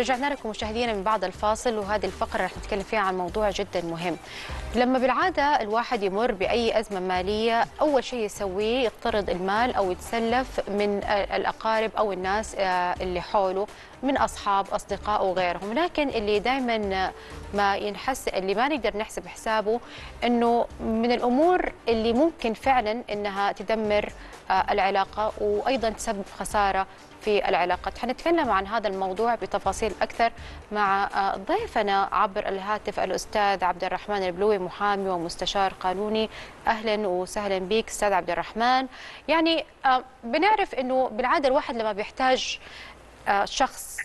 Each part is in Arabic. رجعنا لكم مشاهدينا من بعد الفاصل، وهذه الفقرة رح نتكلم فيها عن موضوع جدا مهم. لما بالعادة الواحد يمر بأي أزمة مالية، أول شيء يسويه يقترض المال أو يتسلف من الأقارب أو الناس اللي حوله، من أصحاب أصدقاء وغيرهم. لكن اللي دائما ما ينحس، اللي ما نقدر نحسب حسابه، أنه من الأمور اللي ممكن فعلا أنها تدمر العلاقة وأيضا تسبب خسارة في العلاقات. حنتكلم عن هذا الموضوع بتفاصيل أكثر مع ضيفنا عبر الهاتف الأستاذ عبد الرحمن البلوي، محامي ومستشار قانوني. أهلا وسهلا بك أستاذ عبد الرحمن. يعني بنعرف أنه بالعادة الواحد لما بيحتاج شخص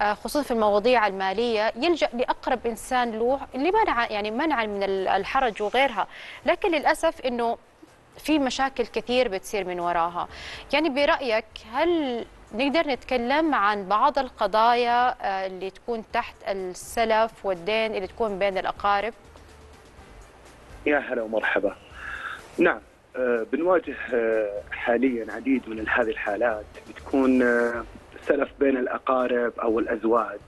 خصوصا في المواضيع المالية يلجأ لأقرب إنسان له لمنع، يعني منعا من الحرج وغيرها، لكن للأسف أنه في مشاكل كثير بتصير من وراها. يعني برأيك هل نقدر نتكلم عن بعض القضايا اللي تكون تحت السلف والدين اللي تكون بين الأقارب؟ يا هلا ومرحبا. نعم، بنواجه حاليا عديد من هذه الحالات، بتكون سلف بين الأقارب أو الأزواج.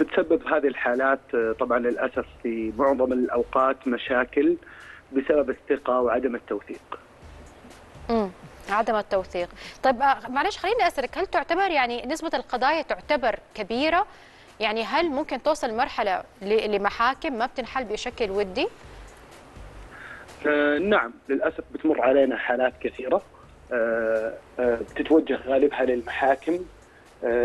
بتسبب هذه الحالات طبعا للأسف في معظم الأوقات مشاكل بسبب الثقة وعدم التوثيق. عدم التوثيق. طيب معلش خليني أسألك، هل تعتبر يعني نسبة القضايا تعتبر كبيرة؟ يعني هل ممكن توصل مرحلة لمحاكم ما بتنحل بشكل ودي؟ نعم، للأسف بتمر علينا حالات كثيرة بتتوجه غالبها للمحاكم.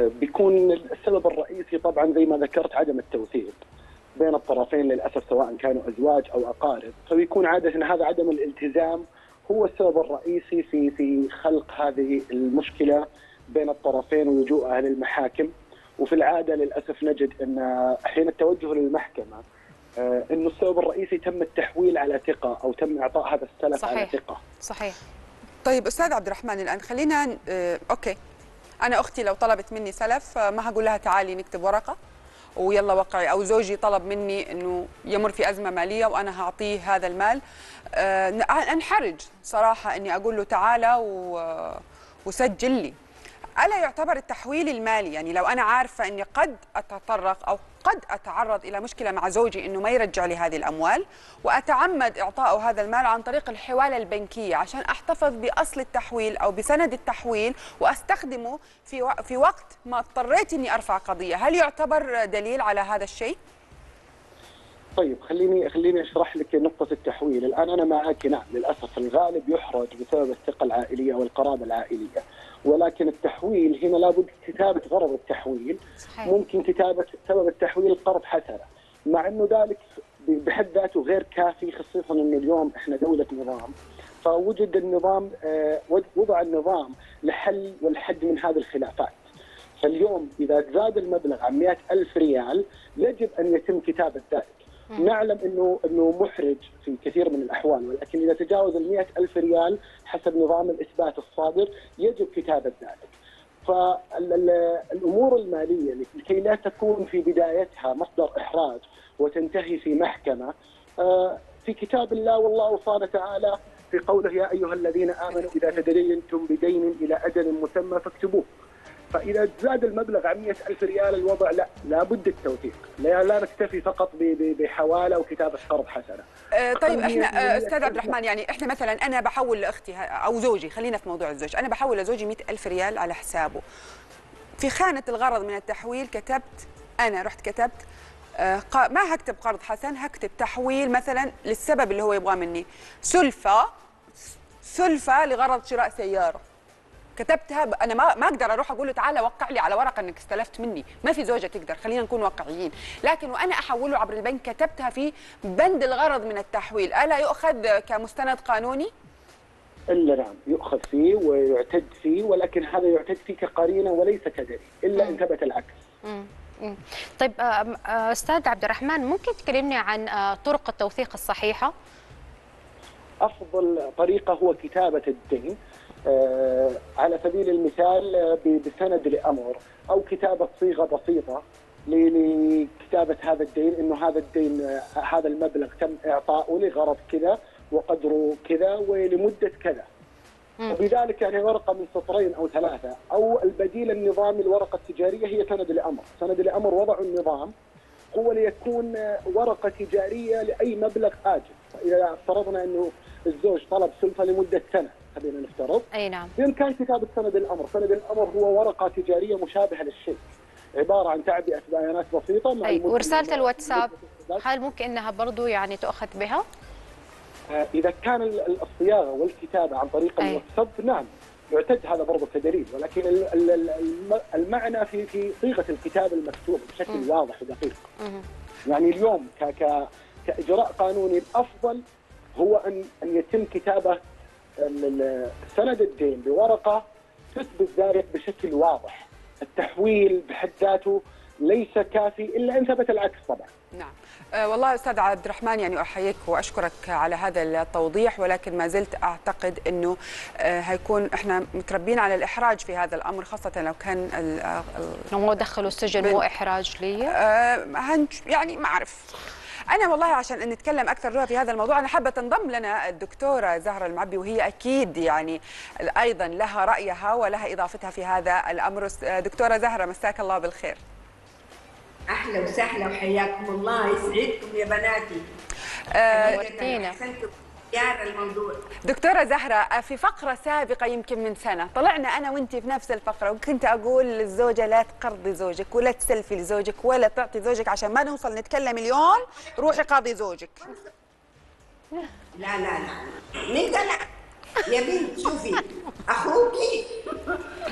بيكون السبب الرئيسي طبعا زي ما ذكرت عدم التوثيق بين الطرفين للأسف، سواء كانوا أزواج أو أقارب. فبيكون عادة هذا عدم الالتزام هو السبب الرئيسي في خلق هذه المشكلة بين الطرفين ولجوءها للمحاكم. وفي العادة للأسف نجد أن حين التوجه للمحكمة أنه السبب الرئيسي تم التحويل على ثقة أو تم إعطاء هذا السلف على ثقة. صحيح. طيب أستاذ عبد الرحمن، الآن خلينا أوكي، أنا أختي لو طلبت مني سلف ما هقول لها تعالي نكتب ورقة ويلا وقعي، أو زوجي طلب مني أنه يمر في أزمة مالية وأنا هعطيه هذا المال. أنحرج صراحة أني أقول له تعالى وسجل لي. ألا يعتبر التحويل المالي، يعني لو أنا عارفة أني قد أتطرق أو قد أتعرض إلى مشكلة مع زوجي أنه ما يرجع لي هذه الأموال، وأتعمد إعطائه هذا المال عن طريق الحوالة البنكية عشان أحتفظ بأصل التحويل أو بسند التحويل وأستخدمه في وقت ما اضطريت أني أرفع قضية، هل يعتبر دليل على هذا الشيء؟ طيب خليني أشرح لك نقطة التحويل. الآن أنا معك، نعم للأسف الغالب يحرج بسبب الثقة العائلية والقرابة العائلية، ولكن التحويل هنا لابد كتابة غرض التحويل. صحيح. ممكن كتابة سبب التحويل قرض حسنة، مع أنه ذلك بحد ذاته غير كافي، خصيصا أنه اليوم إحنا دولة نظام، فوجد النظام وضع النظام لحل والحد من هذه الخلافات. فاليوم إذا تزاد المبلغ عن 100,000 ريال يجب أن يتم كتابة ذلك. نعلم انه محرج في كثير من الاحوال، ولكن اذا تجاوز 100,000 ريال حسب نظام الاثبات الصادر يجب كتابه ذلك. فالامور الماليه لكي لا تكون في بدايتها مصدر احراج وتنتهي في محكمه، في كتاب الله والله سبحانه وتعالى في قوله يا ايها الذين امنوا اذا تدينتم بدين الى اجل مسمى فاكتبوه. فإذا زاد المبلغ عن 100,000 ريال الوضع لا بد التوثيق، لا نكتفي فقط بحوالة وكتابة قرض حسنة. طيب احنا استاذ عبد الرحمن، يعني احنا مثلا انا بحول لاختي او زوجي، خلينا في موضوع الزوج، انا بحول لزوجي 100,000 ريال على حسابه. في خانة الغرض من التحويل كتبت، انا رحت كتبت ما هكتب قرض حسن، هكتب تحويل مثلا للسبب اللي هو يبغاه مني، سلفة لغرض شراء سيارة. كتبتها انا ما اقدر اروح اقول له تعالى وقع لي على ورقه انك استلفت مني، ما في زوجه تقدر، خلينا نكون واقعيين. لكن وانا احوله عبر البنك كتبتها في بند الغرض من التحويل، الا يؤخذ كمستند قانوني؟ الا نعم يؤخذ فيه ويعتد فيه، ولكن هذا يعتد فيه كقرينه وليس كدليل الا ان ثبت العكس. طيب استاذ عبد الرحمن، ممكن تكلمني عن طرق التوثيق الصحيحه؟ افضل طريقه هو كتابه الدين على سبيل المثال بسند لأمر أو كتابة صيغة بسيطة لكتابة هذا الدين، إنه هذا الدين هذا المبلغ تم إعطائه لغرض كذا وقدره كذا ولمدة كذا. وبذلك يعني ورقه من سطرين او ثلاثه، او البديل النظامي الورقه التجاريه هي سند الامر، سند الامر وضعوا النظام هو ليكون ورقه تجاريه لاي مبلغ آجل، فاذا افترضنا انه الزوج طلب سلفه لمده سنه، خلينا نفترض، اي نعم، بامكان كتابه سند الامر، سند الامر هو ورقه تجاريه مشابهه للشيك، عباره عن تعبئه بيانات بسيطه مع ورساله الواتساب، هل ممكن انها برضو يعني تؤخذ بها؟ إذا كان الصياغة والكتابة عن طريق الواتساب نعم يعتد هذا برضه كدليل، ولكن المعنى في صيغة الكتاب المكتوب بشكل واضح ودقيق. يعني اليوم كإجراء قانوني الأفضل هو أن يتم كتابة سند الدين بورقة تثبت ذلك بشكل واضح. التحويل بحد ذاته ليس كافي إلا إن ثبت العكس طبعا. نعم. والله أستاذ عبد الرحمن يعني أحييك وأشكرك على هذا التوضيح، ولكن ما زلت أعتقد أنه هيكون إحنا متربين على الإحراج في هذا الأمر، خاصة لو كان مو دخلوا السجن مو إحراج لي يعني ما أعرف. أنا والله عشان نتكلم أكثر في هذا الموضوع أنا حابة تنضم لنا الدكتورة زهرة المعبي، وهي أكيد يعني أيضا لها رأيها ولها إضافتها في هذا الأمر. دكتورة زهرة مساك الله بالخير. أهلا وسهلا وحياكم الله، يسعدكم يا بناتي. أحسنتم اختيار الموضوع. دكتورة زهرة، في فقرة سابقة يمكن من سنة طلعنا أنا وأنت في نفس الفقرة، وكنت أقول للزوجة لا تقرضي زوجك ولا تسلفي لزوجك ولا تعطي زوجك، عشان ما نوصل نتكلم اليوم روحي قاضي زوجك. لا لا لا نقدر يا بنت، شوفي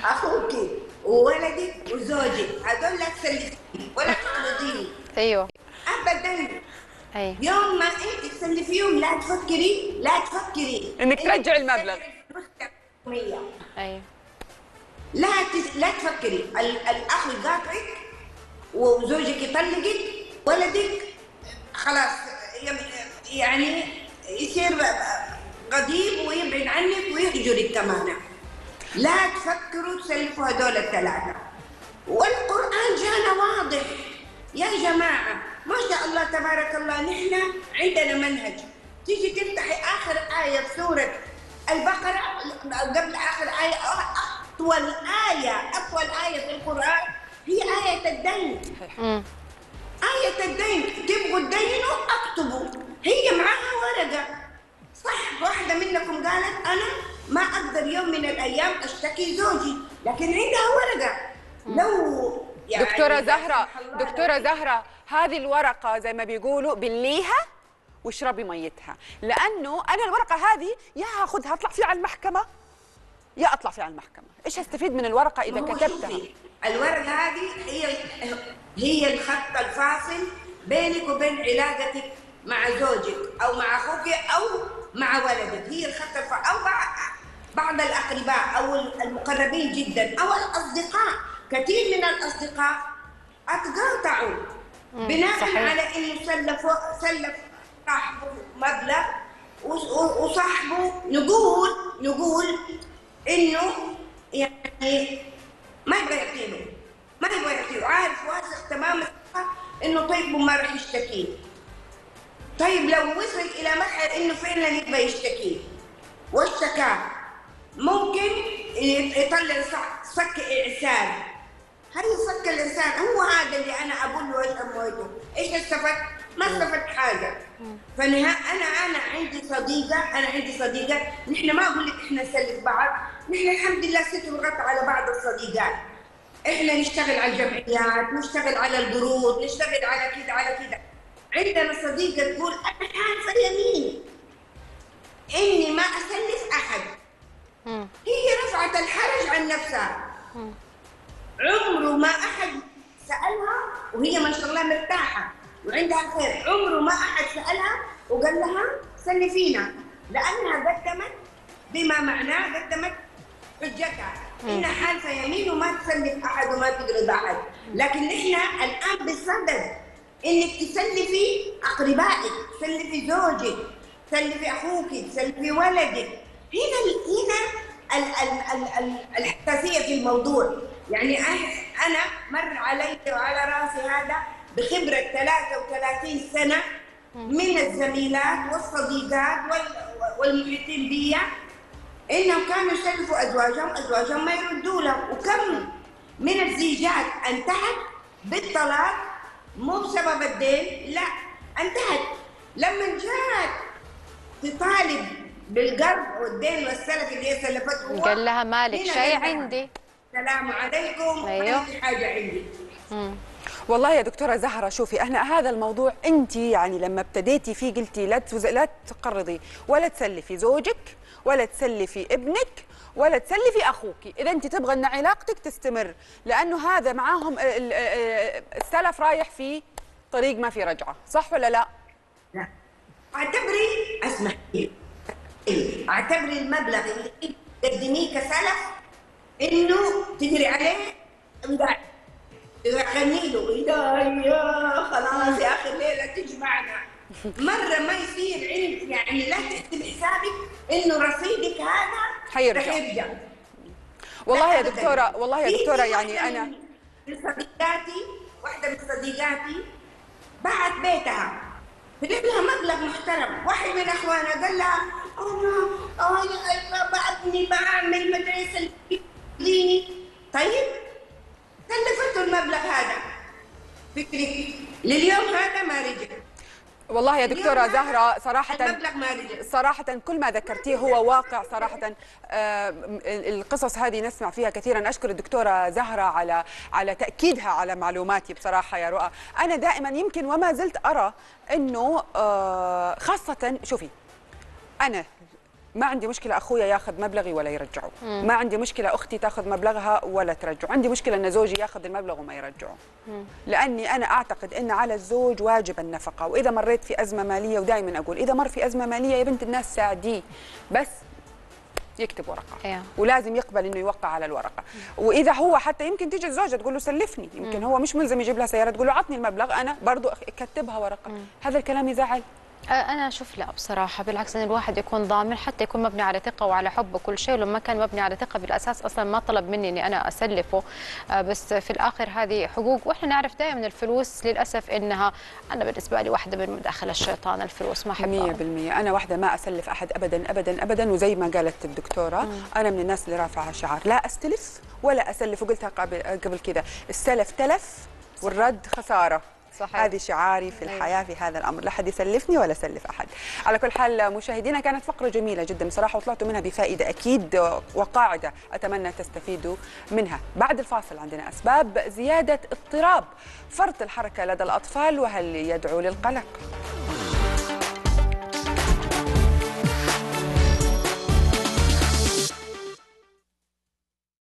أخوكي وولدي وزوجي هذول لا تسلفي ولا تقرضيني. ايوه ابدا. أيوة. يوم ما انت تسلفيهم لا تفكري انك ترجعي المبلغ. ايوه لا تفكري، الاخ يقاطعك وزوجك يطلقك ولدك خلاص يعني يصير غضيب ويبعد عنك ويهجرك تماما. لا تفكروا تسلفوا هذول الثلاثه، والقرآن جانا واضح يا جماعة، ما شاء الله تبارك الله. نحن عندنا منهج، تيجي تفتحي آخر آية في سورة البقرة قبل آخر آية، أطول آية في القرآن هي آية الدين. آية الدين، تبغوا تدينوا اكتبوا، هي معاها ورقة. صح واحدة منكم قالت أنا ما أقدر يوم من الأيام أشتكي زوجي، لكن عندها ورقة. لو يعني دكتورة زهرة هذه الورقة زي ما بيقولوا بليها واشربي ميتها، لأنه أنا الورقة هذه يا هاخذها أطلع فيها على المحكمة إيش هستفيد من الورقة إذا كتبتها؟ الورقة هذه هي الخط الفاصل بينك وبين علاقتك مع زوجك أو مع أخوك أو مع ولدك، هي الخط الفاصل، أو مع بعض الأقرباء أو المقربين جدا أو الأصدقاء. كثير من الأصدقاء أتقاطعوا بناء على إنه سلف صاحبه مبلغ، وصاحبه نقول إنه يعني ما يبغى يعطيه، عارف واثق تماما إنه طيبه ما راح يشتكيه. طيب لو وصل إلى مرحلة إنه فعلا يبغى يشتكيه واشتكاه، ممكن يطلع صك إعسار. هي صك الإعسار هو هذا اللي أنا أقول له أمويته، إيش استفدت؟ ما استفدت حاجة. أنا عندي صديقة، نحن ما أقول لك إحنا نسلف بعض، نحن الحمد لله ستر غطى على بعض الصديقات. إحنا نشتغل على الجمعيات، نشتغل على القروض، نشتغل على كذا على كذا. عندنا صديقة تقول أنا حالفة يمين إني ما أسلف أحد. هي رفعت الحرج عن نفسها. عمره ما أحد سألها، وهي ما شاء الله مرتاحة وعندها خير، عمره ما أحد سألها وقال لها سلفينا، لأنها قدمت بما معناه قدمت حجتها إنها حالفة يمين وما تسلف أحد وما تقرض أحد. لكن نحن الآن بالصدد إنك تسلفي أقربائك، تسلفي زوجك، تسلفي أخوك، تسلفي ولدك. هنا الحساسية في الموضوع. يعني أنا مر علي وعلى راسي هذا بخبرة 33 سنة من الزميلات والصديقات والمحيطين بي، انهم كانوا يشرفوا ازواجهم، ازواجهم ما يردوا لهم، وكم من الزيجات انتهت بالطلاق مو بسبب الدين، لا انتهت لما جاءت تطالب بالقرض والدين والسلف اللي هي سلفته، قال لها مالك شيء عندي، السلام عليكم، أيوه. في حاجه عندي. والله يا دكتورة زهرة، شوفي احنا هذا الموضوع انت يعني لما ابتديتي فيه قلتي لا تقرضي ولا تسلفي زوجك ولا تسلفي ابنك ولا تسلفي اخوك، اذا انت تبغى ان علاقتك تستمر، لانه هذا معاهم السلف رايح في طريق ما في رجعه، صح ولا لا؟ لا اعتبري، اسمحي لي، اعتبري المبلغ اللي تقدميه كسلف انه تجري عليه امداد، غني له يا خلاص يا اخي الليله تجمعنا. مره ما يصير عندك، يعني لا تحسب حسابك انه رصيدك هذا حيرجع. والله يا دكتوره، والله يا دكتوره، يعني انا واحده من صديقاتي باعت بيتها، فجاب لها مبلغ محترم، واحد من اخوانها قال لها انا بعتني بعمل مدرسه ديني، طيب كلفته المبلغ هذا، فكري لليوم هذا ما رجع. والله يا دكتورة زهرة صراحة كل ما ذكرتيه هو واقع صراحة. القصص هذه نسمع فيها كثيرا. أشكر الدكتورة زهرة على تأكيدها على معلوماتي بصراحة يا رؤى. أنا دائما يمكن وما زلت أرى أنه خاصة، شوفي أنا ما عندي مشكلة أخويا ياخذ مبلغي ولا يرجعه، ما عندي مشكلة أختي تاخذ مبلغها ولا ترجعه، عندي مشكلة أن زوجي ياخذ المبلغ وما يرجعه، لأني أنا أعتقد أن على الزوج واجب النفقة، وإذا مريت في أزمة مالية، ودائما أقول إذا مر في أزمة مالية يا بنت الناس ساعديه، بس يكتب ورقة ولازم يقبل أنه يوقع على الورقة. وإذا هو حتى يمكن تيجي الزوجة تقول له سلفني، يمكن هو مش ملزم يجيب لها سيارة، تقول له عطني المبلغ أنا برضو أكتبها ورقة. هذا الكلام يزعل؟ أنا أشوف لا بصراحة، بالعكس أن الواحد يكون ضامن، حتى يكون مبني على ثقة وعلى حب وكل شيء، ولما كان مبني على ثقة بالأساس أصلا ما طلب مني إني أنا أسلفه، بس في الآخر هذه حقوق، وإحنا نعرف دائما الفلوس للأسف إنها، أنا بالنسبة لي واحدة من مداخل الشيطان، الفلوس ما أحبها 100%. أنا واحدة ما أسلف أحد أبدا أبدا أبدا، وزي ما قالت الدكتورة أنا من الناس اللي رافعة شعار لا أستلف ولا أسلف، وقلتها قبل كذا، السلف تلف والرد خسارة، صحيح. هذه شعاري في الحياة في هذا الأمر، لا حد يسلفني ولا سلف أحد. على كل حال مشاهدينا، كانت فقرة جميلة جدا بصراحة، وطلعتوا منها بفائدة أكيد وقاعدة أتمنى تستفيدوا منها. بعد الفاصل عندنا أسباب زيادة اضطراب فرط الحركة لدى الأطفال، وهل يدعو للقلق؟